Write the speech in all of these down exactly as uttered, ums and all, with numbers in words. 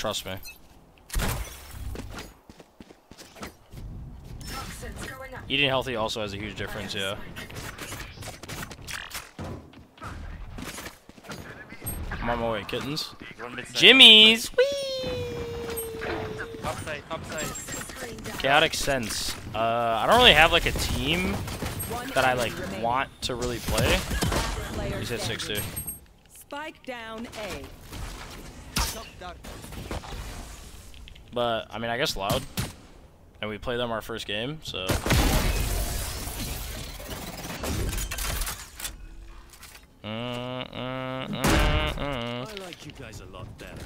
Trust me. Eating healthy also has a huge difference, yeah. I'm on my way, kittens. Jimmy's! Upside, upside. Chaotic Sense. Uh, I don't really have like a team that I like want to really play. He's hit sixty. Spike down A. But I mean, I guess Loud, and we play them our first game, so. Uh, uh, uh, uh. I like you guys a lot better.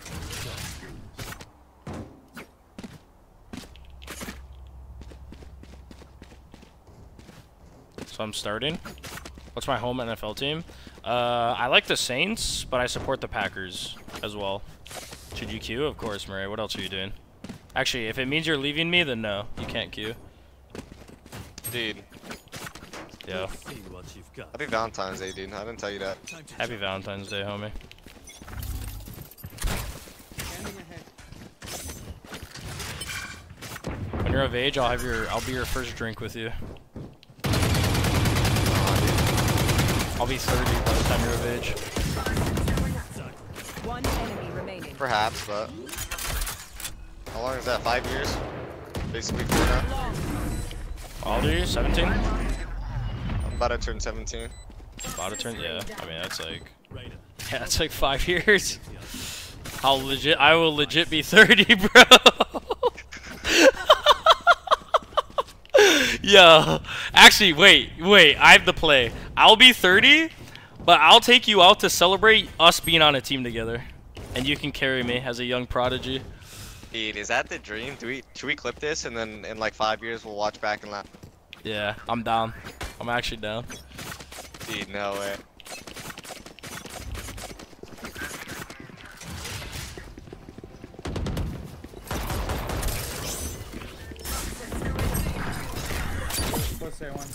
So I'm starting. What's my home N F L team? Uh, I like the Saints, but I support the Packers as well. Should you queue? Of course, Murray. What else are you doing? Actually, if it means you're leaving me, then no, you can't queue. Dude. Yeah. Happy Valentine's Day, dude. I didn't tell you that. Happy Valentine's Day, homie. When you're of age, I'll have your, I'll be your first drink with you. I'll be thirty by the time you're of age. One enemy remaining. Perhaps, but how long is that? Five years? Basically four now. I'll do seventeen. I'm about to turn seventeen. About to turn? Yeah. I mean, that's like, yeah, that's like five years. I'll legit, I will legit be thirty, bro. Yo, actually, wait, wait, I have to play. I'll be thirty, but I'll take you out to celebrate us being on a team together. And you can carry me as a young prodigy. Dude, is that the dream? Do we, should we clip this and then in like five years we'll watch back and laugh? Yeah, I'm down. I'm actually down. Dude, no way. Let's say one.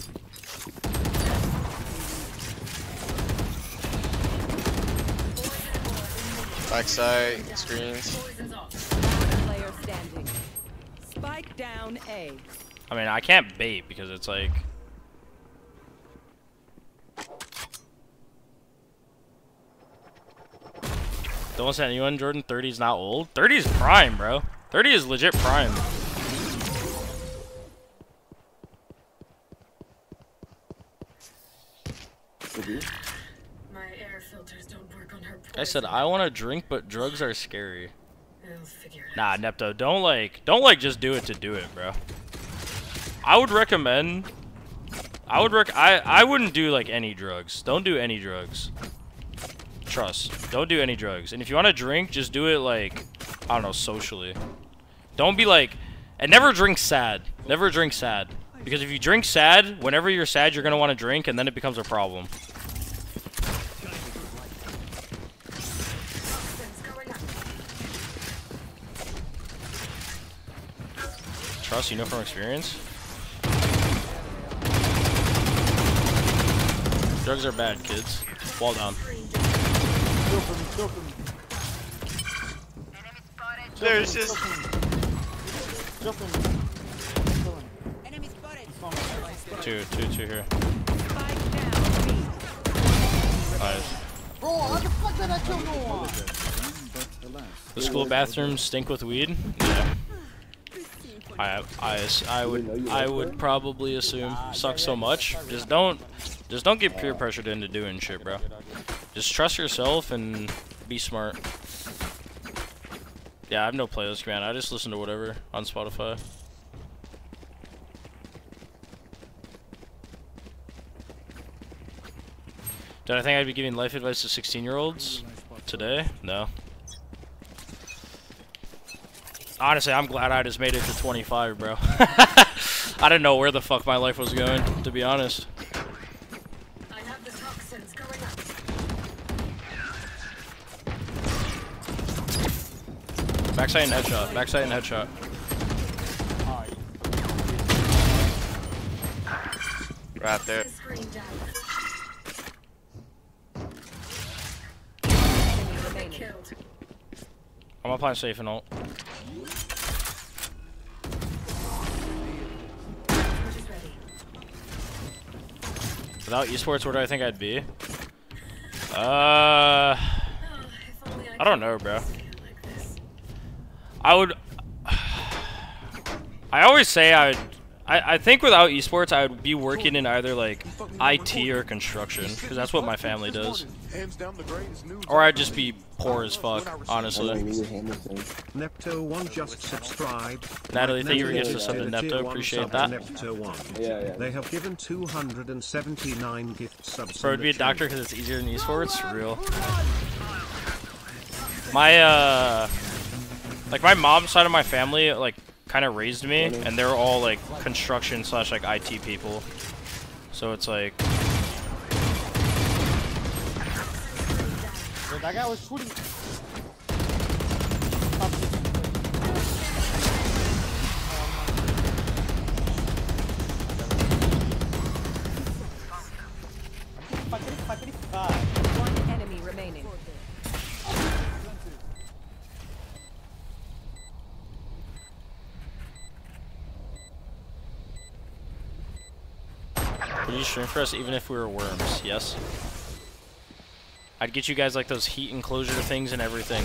Backside, screens. Spike down A. I mean, I can't bait because it's like. Don't listen to anyone, Jordan. thirty is not old. thirty is prime, bro. thirty is legit prime. My air filters don't work on her poison. I said I want to drink, but drugs are scary. Nah, Nepto, don't like, don't like just do it to do it, bro. I would recommend, I would rec, I, I wouldn't do like any drugs. Don't do any drugs. Trust, don't do any drugs. And if you want to drink, just do it like, I don't know, socially. Don't be like, and never drink sad. Never drink sad. Because if you drink sad, whenever you're sad, you're going to want to drink, and then it becomes a problem. Trust, you know from experience? Drugs are bad, kids. Wall down. There's just... Two, two, two here. Nice. Bro, how the fuck did I kill no one? The school bathrooms stink with weed? Yeah. I, I, I would, I would probably assume. Sucks so much. Just don't, just don't get peer pressured into doing shit, bro. Just trust yourself and be smart. Yeah, I have no playlist, man. I just listen to whatever on Spotify. Did I think I'd be giving life advice to sixteen year olds today? No. Honestly, I'm glad I just made it to twenty-five, bro. I didn't know where the fuck my life was going, to be honest. I have the toxins going up. Backside and headshot, backside and headshot. Right there. I'm not playing safe and all. Without esports, where do I think I'd be? Uh, I don't know, bro. I would. I always say I would. I, I think without esports, I would be working in either like I T or construction, because that's what my family does. Or I'd just be poor as fuck, honestly. Nepto one just subscribed. Natalie, thank you for getting us up to Nepto. Appreciate that. Yeah, yeah. They have given two hundred seventy-nine gift subs. Bro, I'd be a doctor because it's easier than esports. Real. My uh, like my mom's side of my family, like, kind of raised me, and they're all like construction slash like I T people, so it's like that guy was shooting. One enemy remaining. Would you stream for us even if we were worms? Yes. I'd get you guys like those heat enclosure things and everything.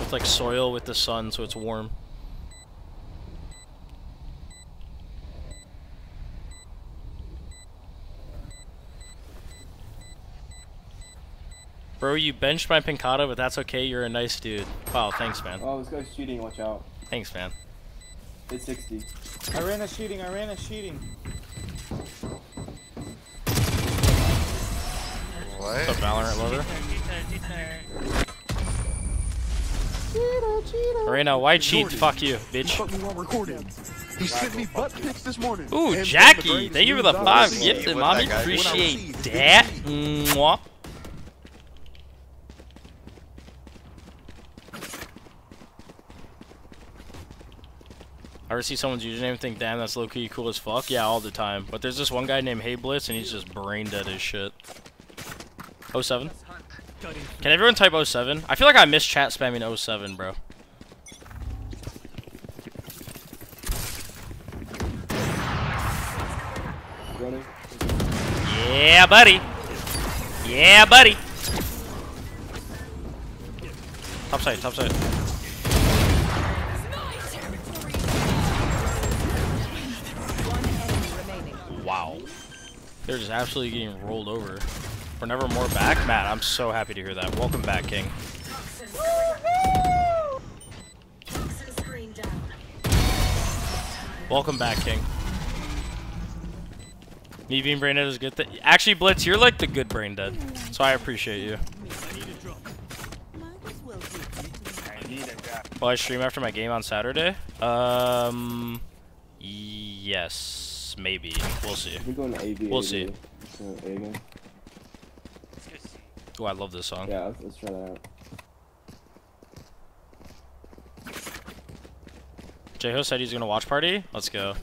With like soil with the sun so it's warm. Bro, you benched my Pincata, but that's okay. You're a nice dude. Wow, thanks, man. Oh, this guy's cheating. Watch out. Thanks, man. It's sixty. I ran a cheating. I ran a cheating. What's up, Valorant lover? Reyna, why cheat? Fuck you, bitch. He sent me butt pics this morning. Ooh, Jackie, thank you for the five gifted, mommy. Appreciate that. Mwah. I ever see someone's username and think, damn, that's low-key cool as fuck? Yeah, all the time. But there's this one guy named Hey Blitz, and he's just brain dead as shit. oh seven? Can everyone type oh seven? I feel like I miss chat spamming oh seven, bro. Yeah, buddy. Yeah, buddy. Top side, top side. Wow. They're just absolutely getting rolled over. We're never more back. Matt, I'm so happy to hear that. Welcome back, King. Welcome back, King. Me being brain dead is a good thing. Actually, Blitz, you're like the good brain dead. So I appreciate you. Will I stream after my game on Saturday? Um, yes, maybe. We'll see. We'll see. Oh, I love this song. Yeah, let's, let's try that out. J-Ho said he's gonna watch party. Let's go.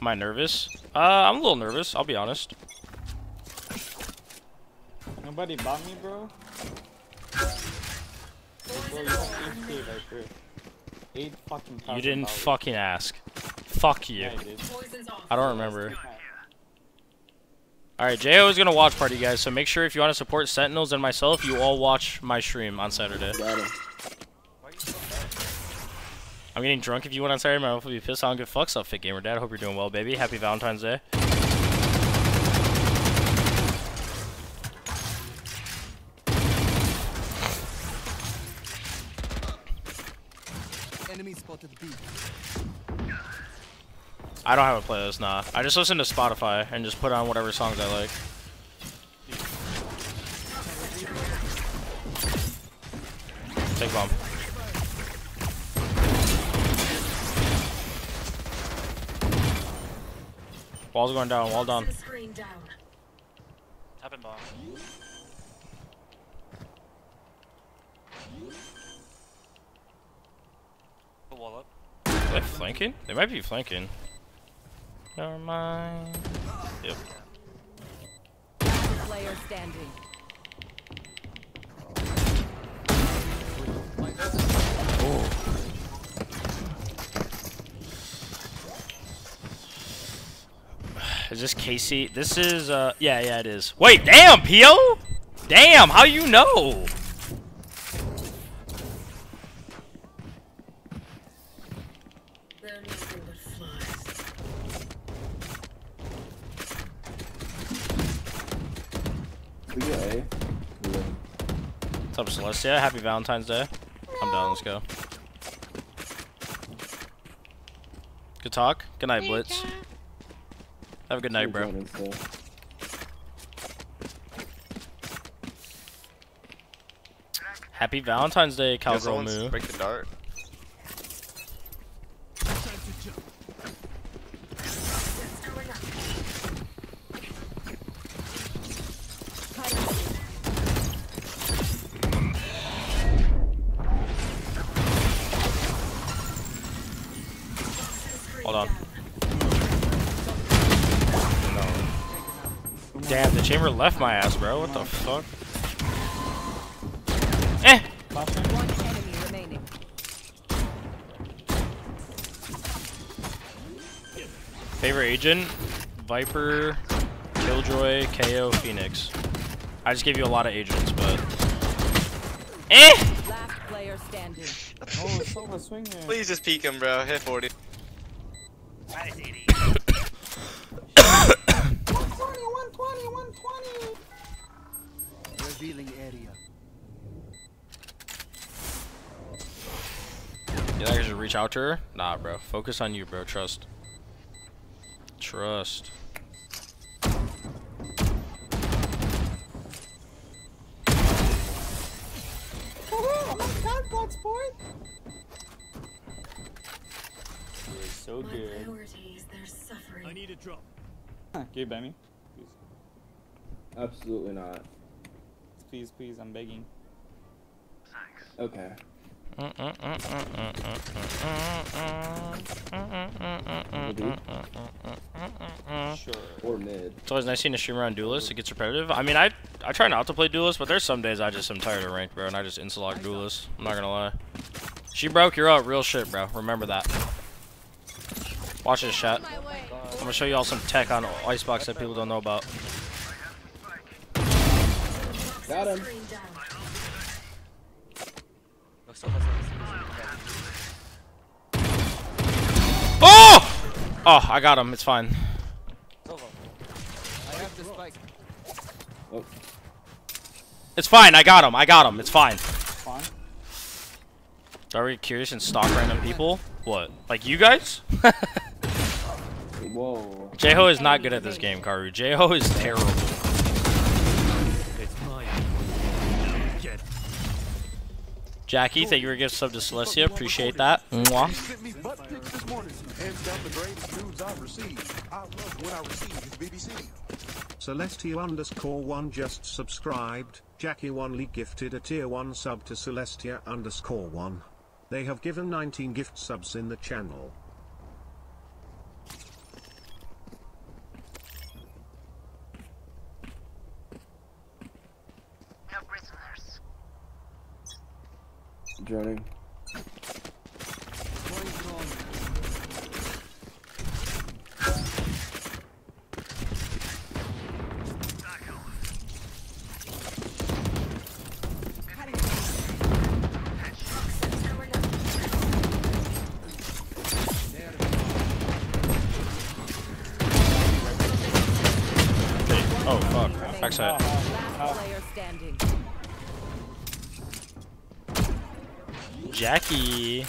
Am I nervous? Uh, I'm a little nervous, I'll be honest. Nobody bought me, bro? Bro, you eight K, Viper. Eight fucking You didn't dollars. Fucking ask. Fuck you. Yeah, I, I don't remember. Alright, J O is gonna watch party, guys, so make sure if you wanna support Sentinels and myself, you all watch my stream on Saturday. Got him. I'm getting drunk. If you went on Saturday, my wife will be pissed. I don't give a fuck, up, Fit Gamer Dad. Hope you're doing well, baby. Happy Valentine's Day. Enemy spotted B. I don't have a playlist, nah. I just listen to Spotify and just put on whatever songs I like. Take bomb. Wall's going down, wall down. Tap and bomb. The wall up. Are they flanking? They might be flanking. Never mind. Yep. Player standing. Is this Casey? This is, uh, yeah, yeah, it is. Wait, damn, P O? Damn, how you know? What's up, Celestia? Happy Valentine's Day. I'm down, let's go. Good talk. Good night, Blitz. Have a good night, bro. Happy Valentine's Day, Cowgirl Moo. Break the dart. Hold on. No. Damn, the chamber left my ass, bro. What the fuck? Eh! One enemy remaining. Favorite agent? Viper, Killjoy, K O, Phoenix. I just gave you a lot of agents, but. Eh! Last player standing. Oh, Sova swing there. Please just peek him, bro. Hit forty. one twenty, one twenty, one twenty. Revealing area. You think I should reach out to her? Nah, bro. Focus on you, bro. Trust. Trust. Oh, I'm on Godbox, boy. So good. I need a drop. Huh, can you buy me? Please. Absolutely not. Please, please, I'm begging. Thanks. Okay. Sure. Or mid. It's always nice seeing a streamer on Duelist. It gets repetitive. I mean, I I try not to play Duelist, but there's some days I just am tired of ranked, bro, and I just insta-lock Duelist. I'm not gonna lie. She broke your up, real shit, bro. Remember that. Watch this shot. I'm gonna show you all some tech on Icebox that people don't know about. Got him. Oh! Oh, I got him. It's fine. It's fine. I got him. I got him. It's fine. Are we curious and stalk random people? What? Like you guys? Whoa. J-Ho is not good at this game, Karu. J-Ho is terrible. It's mine. Get. Jackie, thank you for giving sub to Celestia. Appreciate that. Mwah. Celestia underscore one just subscribed. Jackie one Lee gifted a tier one sub to Celestia underscore one. They have given nineteen gift subs in the channel. No prisoners. Drowning. Backside. Jackie.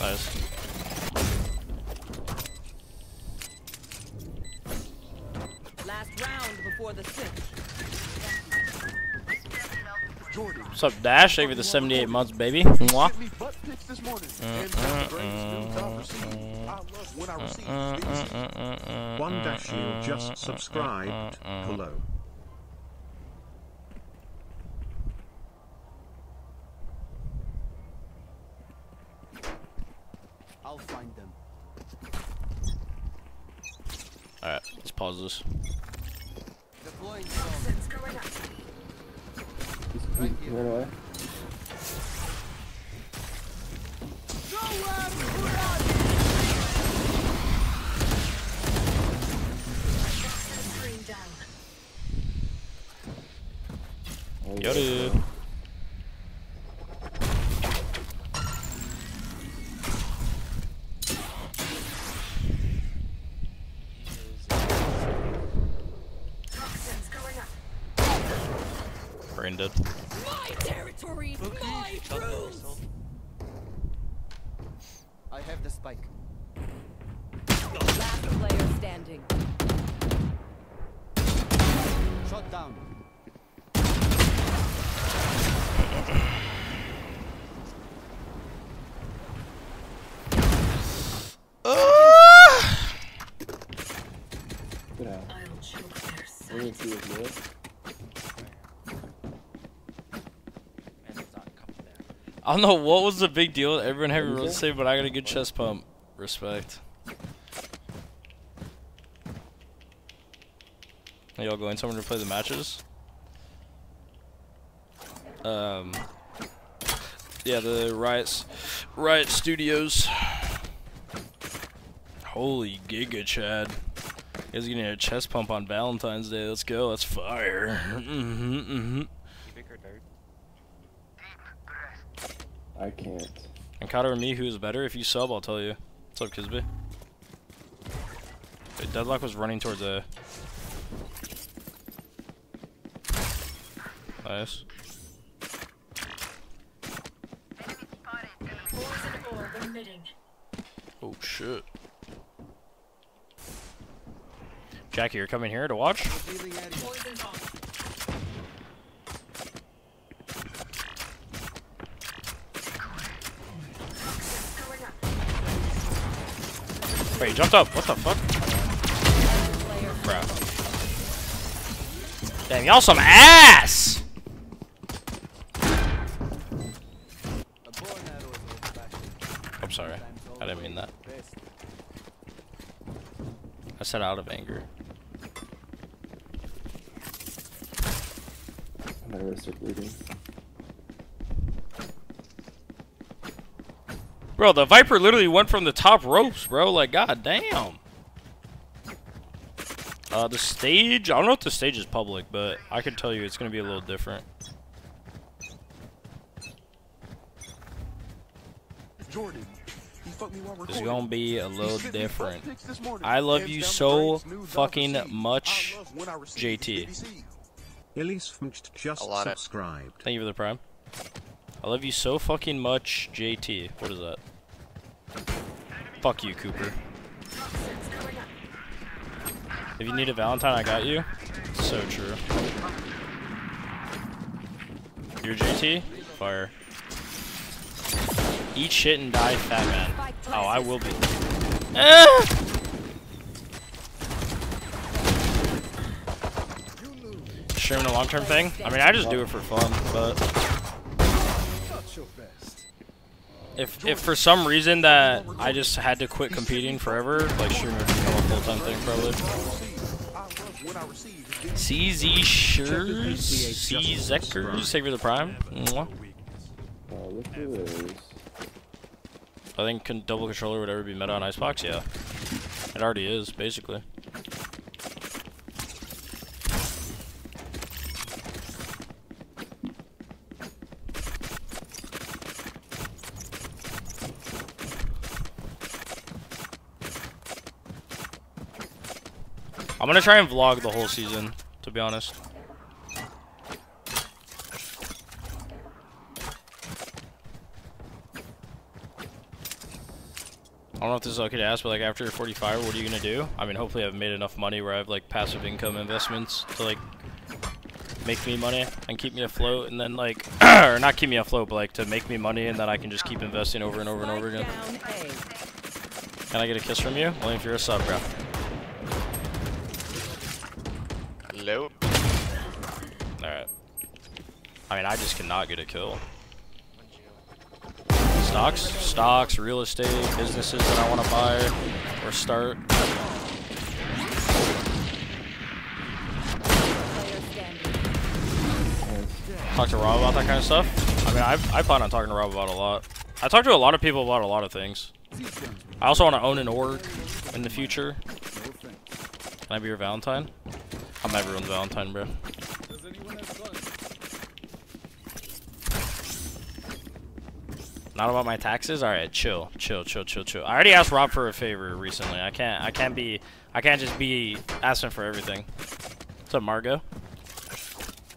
Nice. The What's up, Dash? Thank you for the seventy-eight months, baby. Mwah. One Dash, you just subscribed. Hello. pause this. Right away. Yoru. Branded. My territory, my rules. I have the spike. Last player standing. Shot down. Oh! Good out. We're gonna see if this. I don't know what was the big deal. Everyone had everyone say, but I got a good chest pump. Respect. Are y'all going somewhere to play the matches? Um. Yeah, the Riot's, Riot Studios. Holy giga, Chad. You guys are getting a chest pump on Valentine's Day. Let's go. That's fire. Mm-hmm, mm-hmm. I can't. And Kata or me, who's better? If you sub, I'll tell you. What's up, Kisby? Wait, Deadlock was running towards A. Nice. Oh shit. Jackie, you're coming here to watch? Wait, he jumped up. What the fuck? Crap. Damn, y'all some ass! I'm sorry. I didn't mean that. I said out of anger. I'm gonna start bleeding. Bro, the Viper literally went from the top ropes, bro. Like, god damn. Uh, the stage, I don't know if the stage is public, but I can tell you it's going to be a little different. Jordan, he fucked me while recording. It's going to be a little different. I love you so fucking much, J T. Just subscribed. Thank you for the prime. I love you so fucking much, J T. What is that? Fuck you, Cooper. If you need a Valentine, I got you. So true. You're J T? Fire. Eat shit and die, fat man. Oh, I will be. Ah! Streaming a long-term thing? I mean, I just do it for fun, but... If, if for some reason that I just had to quit competing forever, like streaming would become a full-time thing probably. C Z Shurs, C Zeckers, Save for the Prime. Mwah. I think con double controller would ever be meta on Icebox, yeah. It already is, basically. I'm gonna try and vlog the whole season, to be honest. I don't know if this is okay to ask, but like after you're forty-five, what are you gonna do? I mean, hopefully I've made enough money where I have like passive income investments to like make me money and keep me afloat, and then like, or not keep me afloat, but like to make me money, and then I can just keep investing over and over and over again. Can I get a kiss from you? Only if you're a sub, bro. Hello. Alright. I mean, I just cannot get a kill. Stocks? Stocks, real estate, businesses that I want to buy or start. talk to Rob about that kind of stuff. I mean, I've, I plan on talking to Rob about a lot. I talk to a lot of people about a lot of things. I also want to own an org in the future. Can I be your Valentine? I'm everyone's Valentine, bro. Not about my taxes? Alright, chill, chill, chill, chill, chill. I already asked Rob for a favor recently. I can't, I can't be, I can't just be asking for everything. What's up, Margo?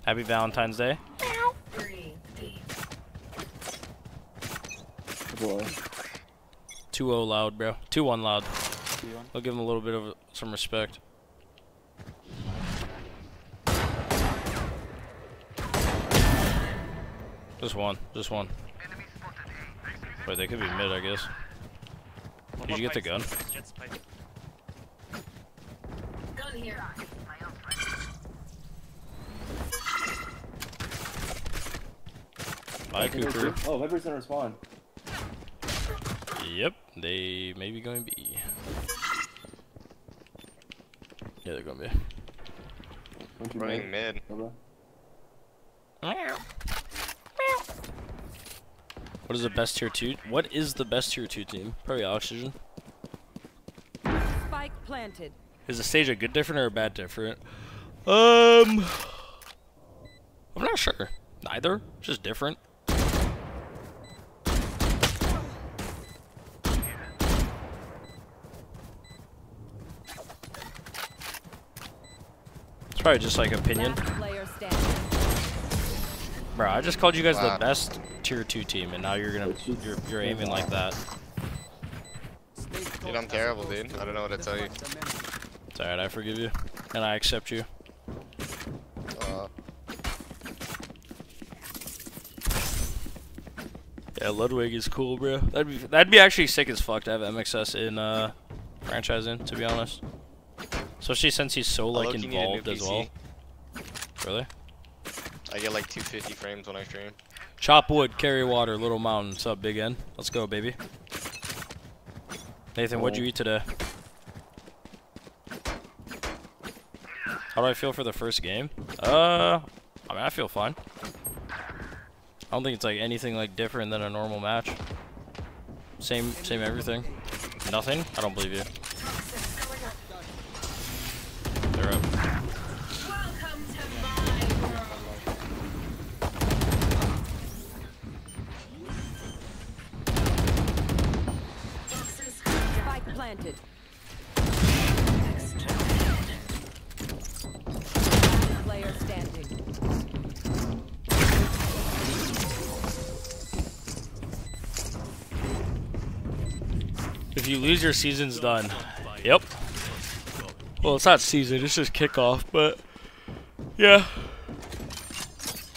Happy Valentine's Day. two oh loud, bro. two one loud. I'll give him a little bit of some respect. Just one, just one. Wait, they could be mid, I guess. Did you get the gun? Gun here. Bye, Cooper. Oh, Viper's gonna respawn. Yep, they may be going to be. Yeah, they're going to be. Running mid. Meow. What is the best tier two? What is the best tier two team? Probably Oxygen. Spike planted. Is the stage a good different or a bad different? Um, I'm not sure. Neither. Just different. It's probably just like opinion. Bro, I just called you guys wow. the best tier two team, and now you're gonna you're, you're aiming like that. Dude, I'm terrible, dude. I don't know what to tell you. It's alright, I forgive you, and I accept you. Uh. Yeah, Ludwig is cool, bro. That'd be that'd be actually sick as fuck to have M X S in uh franchising, to be honest. Especially since he's so like involved as well. Really? I get like two fifty frames when I stream. Chop wood, carry water, Little Mountain. What's up, Big N? Let's go, baby. Nathan, oh. what'd you eat today? How do I feel for the first game? Uh, I mean, I feel fine. I don't think it's like anything like different than a normal match. Same, same everything. Nothing? I don't believe you. They're up. Planted. Player standing. If you lose, your season's done. Yep. Well, it's not season, it's just kickoff, but yeah.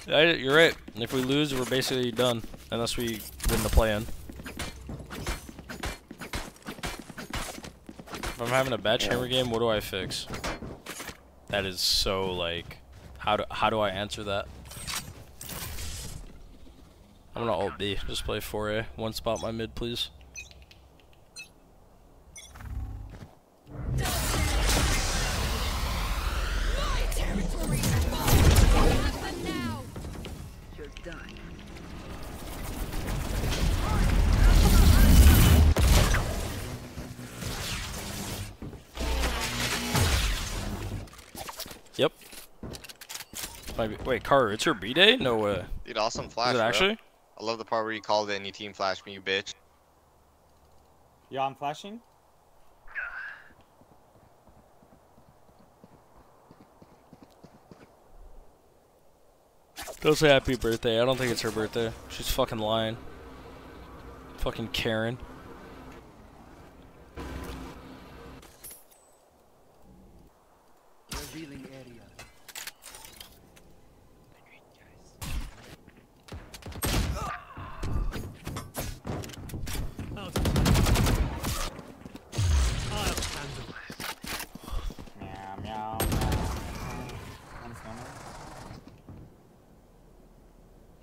I, you're right. If we lose, we're basically done. Unless we win the play-in. If I'm having a bad chamber game, what do I fix? That is so like, how do how do I answer that? I'm gonna ult B. Just play four A. One spot my mid, please. Yep. Wait, Carter, it's your B day? No way. Dude, awesome flash. Is it actually? Bro. I love the part where you called it and your team flashed me, you bitch. Yeah, I'm flashing. Don't say happy birthday. I don't think it's her birthday. She's fucking lying. Fucking Karen.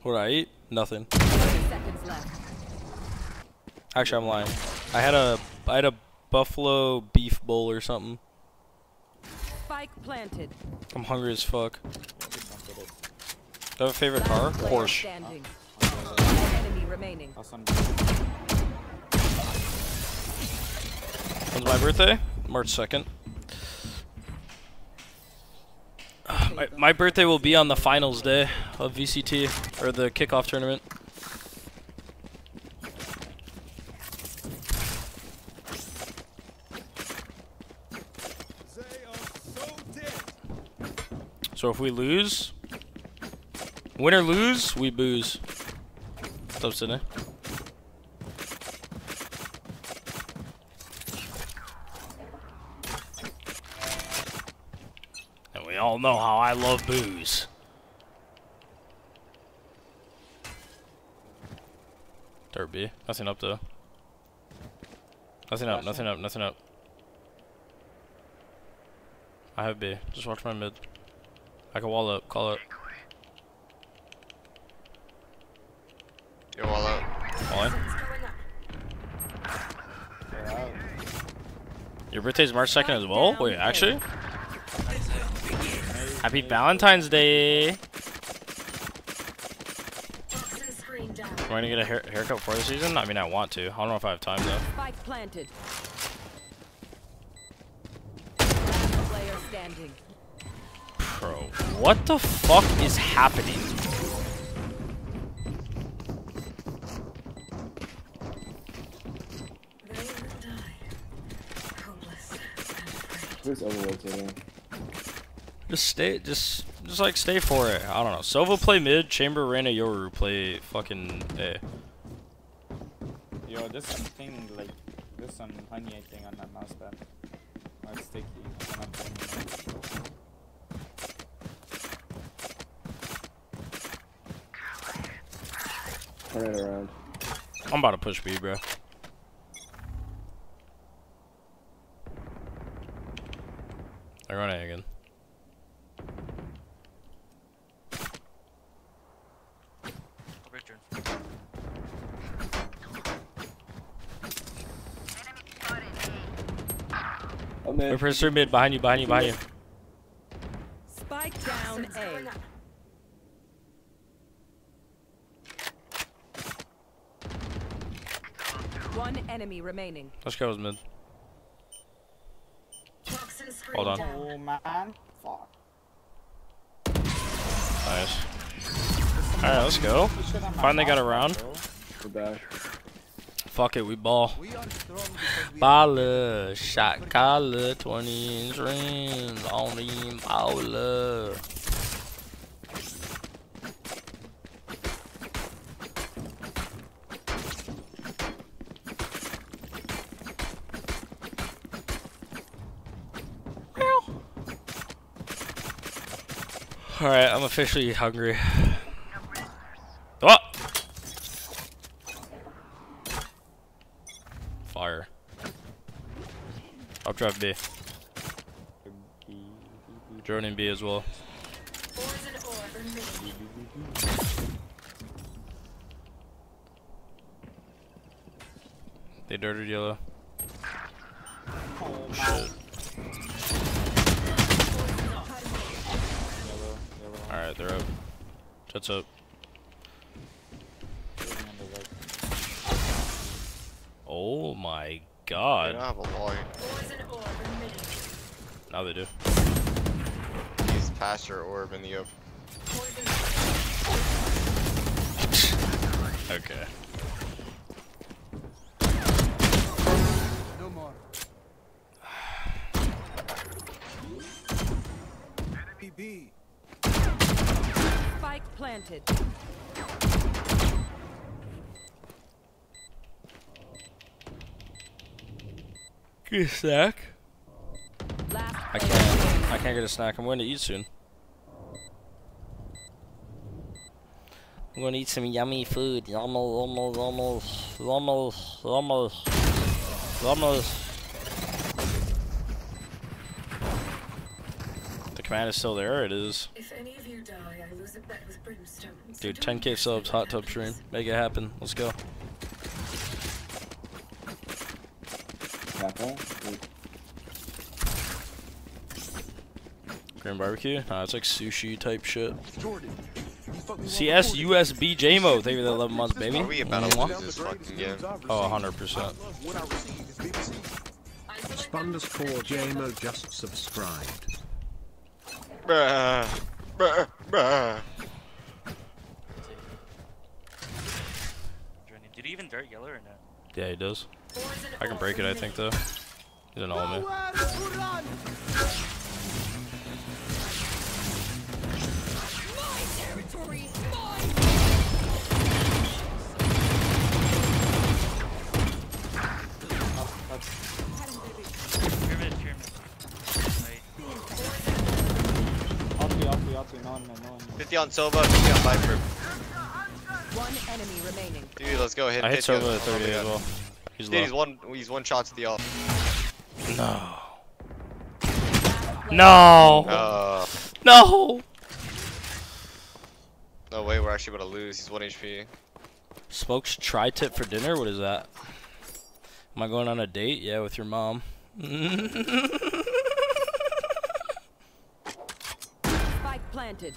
What did I eat? Nothing. Actually, I'm lying. I had a I had a buffalo beef bowl or something. Spike planted. I'm hungry as fuck. Do you have a favorite car? Porsche. When's my birthday? March second. My, my birthday will be on the finals day of V C T, or the kickoff tournament. So if we lose, win or lose, we booze. What's up, Sydney? And we all know how I love booze. Derby. Nothing up, though. Nothing up, nothing up, nothing up. I have B. Just watch my mid. I can wall up, call up. Yo, wall up. Wall in? Yeah. Your birthday's March second as well? Wait, actually? Happy Valentine's Day! Am I gonna get a hair haircut for the season? I mean, I want to. I don't know if I have time though. Spike planted. Player standing. Bro, what the fuck is happening? Who's overrotating? Just stay, just, just like stay for it. I don't know. Sova play mid, Chamber, Reyna, Yoru play fucking A. Yo, there's something like, there's some honey I think on that mouse pad. Or it's sticky. Turn it around. I'm about to push B, bro. I run A again. Richard. Oh, man. We're first through mid. Behind you, behind you, behind you. Spike down A. One enemy remaining. Let's go with mid. Hold on. Oh, man. Fuck. Nice. Alright, let's go. Finally got a round. Fuck it, we ball. Baller, shot collar, twenty inch rings, on the baller. Alright, I'm officially hungry. What? Fire. I'll drive B. Drone in B as well. They dirted yellow. Oh, shit. Alright, they're up. Jet's up. Oh my god. They don't have a light. Now they do. He's past your orb in the open. Okay. No more. Enemy B. Spike planted. Get a snack. I can't. I can't get a snack. I'm going to eat soon. I'm going to eat some yummy food. Yummo, yummo, yummo, yummo, yummo, yummo. The command is still there. It is. If any of you die. Dude, ten K subs, hot tub stream. Make it happen. Let's go. Korean barbecue? Nah, it's like sushi type shit. C S U S B J M O, thank you for the eleven months, baby. Are we about to walk this fucking game? Oh, one hundred percent. Responders for J M O just subscribed. Bruh. Bruh. Bruh. Did he even dirt yellow or not? Yeah, he does. I can break it, I think, though. He's an all-man. fifty on Sova, fifty on Viper. One enemy remaining. Dude, let's go hit. I hit Sova at thirty as well. He's Dude, low. he's one. He's one shot to the off. No. No. Uh, no. No way. We're actually about to lose. He's one H P. Smokes tri-tip for dinner. What is that? Am I going on a date? Yeah, with your mom. Spike planted.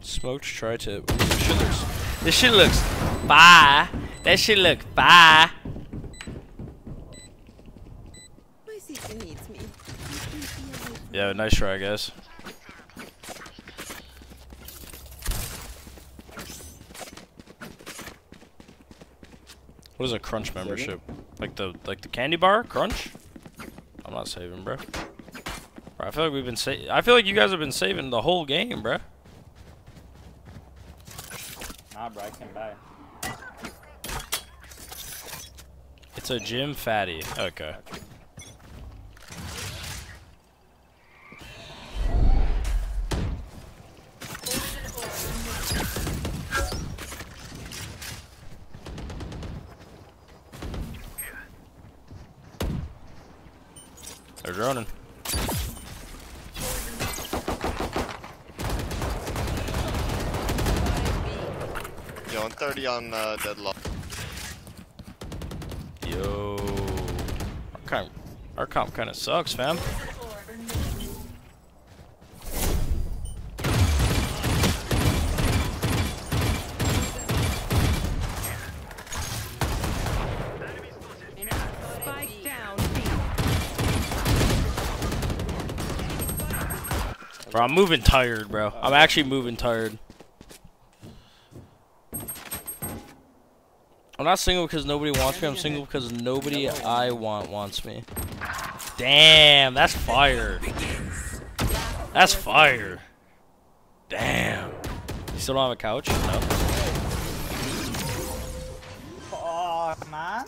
Smoked tri-tip. This shit looks. This shit looks bye. That shit looks bye. My sister needs me. Yeah, nice try, guys. What is a crunch membership? Like the like the candy bar crunch? I'm not saving, bro. I feel like we've been sa I feel like you guys have been saving the whole game, bro. Nah, bro, I can't buy. It's a gym fatty. Okay. They're droning. Yo, I'm thirty on uh, Deadlock. Yo, our comp, our comp kind of sucks, fam. Bro, I'm moving tired, bro. I'm actually moving tired. I'm not single because nobody wants me. I'm single because nobody I want wants me. Damn, that's fire. That's fire. Damn. You still don't have a couch? No. Oh, man.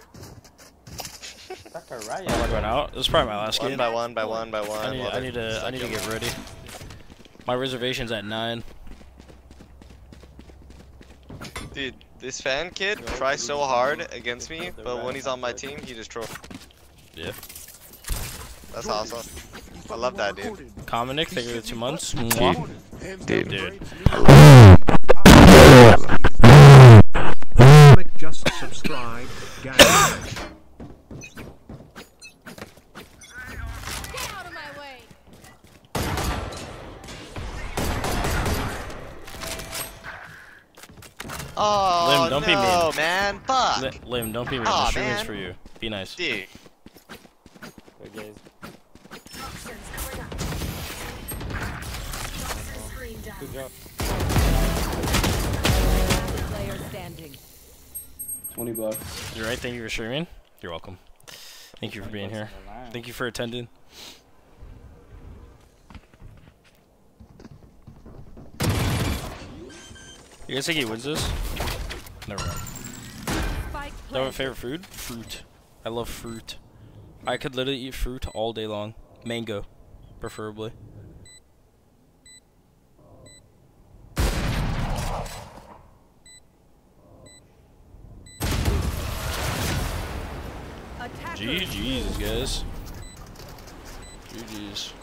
That's right. I'm going out. This is probably my last game. One by one, by one, by one. I need, I need to. I need to get ready. My reservation's at nine. Dude, this fan kid tries so hard against me, but when he's on my team, he just trolls. Yeah. That's awesome. I love that, dude. Common Nick, thank you for the two months. Dude. Dude. Dude. Just subscribe, guys. Oh, Lim, don't no, be mean. man. Fuck. Lim, don't be mean. Oh, the stream is for you. Be nice. Dude. Good job. twenty bucks. You're right. Thank you for streaming. You're welcome. Thank you for being here. Thank you for attending. You guys think he wins this? Never mind. Is that my favorite food? Fruit. I love fruit. I could literally eat fruit all day long. Mango, preferably. G G's, guys. G G's.